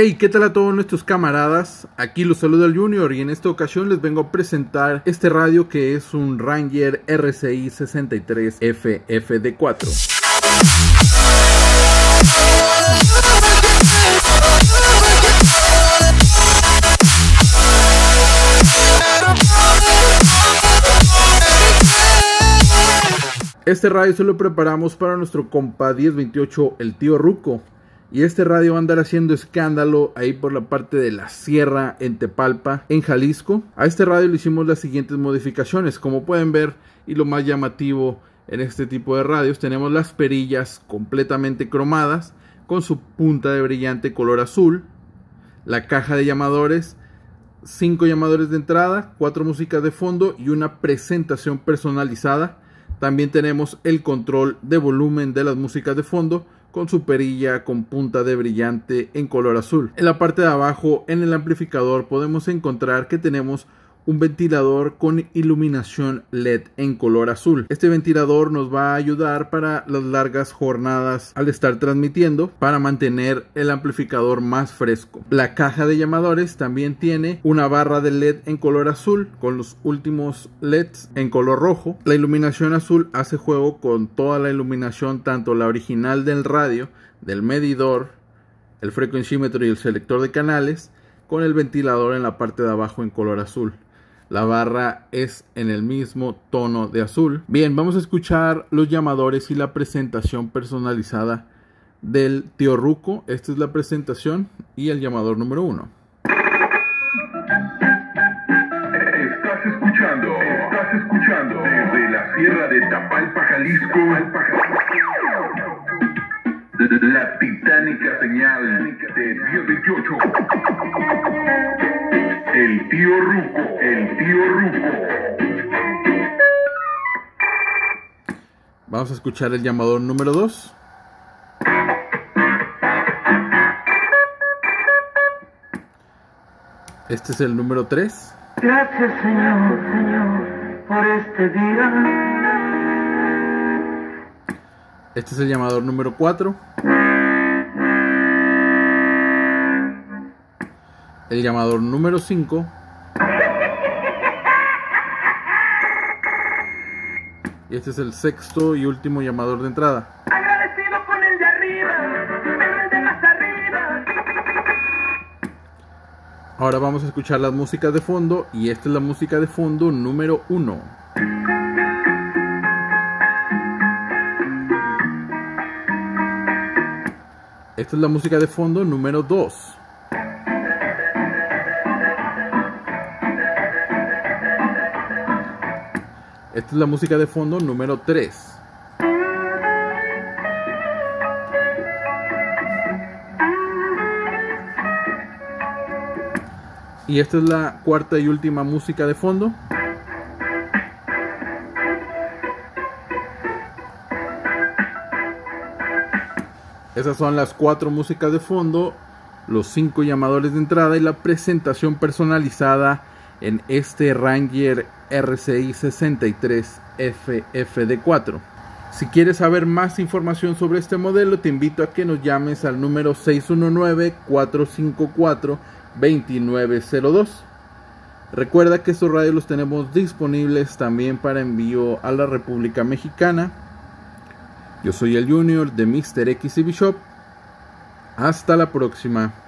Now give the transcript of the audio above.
Hey, ¿qué tal a todos nuestros camaradas? Aquí los saluda el Junior y en esta ocasión les vengo a presentar este radio que es un Ranger RCI 63 FFD4. Este radio se lo preparamos para nuestro compa 1028, el tío Ruco. Y este radio va a andar haciendo escándalo ahí por la parte de la Sierra en Tapalpa, en Jalisco. A este radio le hicimos las siguientes modificaciones, como pueden ver. Y lo más llamativo en este tipo de radios, tenemos las perillas completamente cromadas, con su punta de brillante color azul. La caja de llamadores, 5 llamadores de entrada, 4 músicas de fondo y una presentación personalizada. También tenemos el control de volumen de las músicas de fondo con su perilla con punta de brillante en color azul. En la parte de abajo, en el amplificador, podemos encontrar que tenemos un ventilador con iluminación LED en color azul. Este ventilador nos va a ayudar para las largas jornadas al estar transmitiendo, para mantener el amplificador más fresco. La caja de llamadores también tiene una barra de LED en color azul, con los últimos LEDs en color rojo. La iluminación azul hace juego con toda la iluminación, tanto la original del radio, del medidor, el frecuencímetro y el selector de canales, con el ventilador en la parte de abajo en color azul. La barra es en el mismo tono de azul. Bien, vamos a escuchar los llamadores y la presentación personalizada del tío Ruco. Esta es la presentación y el llamador número 1. Estás escuchando desde la Sierra de Tapalpa, Jalisco. La titánica señal de 1028. El tío Ruco. Vamos a escuchar el llamador número 2. Este es el número 3. Gracias, Señor, por este día. Este es el llamador número 4. El llamador número 5. Y este es el sexto y último llamador de entrada. Agradecido con el de arriba, pero el de más arriba. Ahora vamos a escuchar las músicas de fondo y esta es la música de fondo número 1. Esta es la música de fondo número 2. Esta es la música de fondo número 3. Y esta es la cuarta y última música de fondo. Esas son las 4 músicas de fondo, los 5 llamadores de entrada y la presentación personalizada en este Ranger RCI 63 FFD4. Si quieres saber más información sobre este modelo, te invito a que nos llames al número 619-454-2902. Recuerda que estos radios los tenemos disponibles también para envío a la República Mexicana. Yo soy el Junior de Mr. X CB Shop. Hasta la próxima.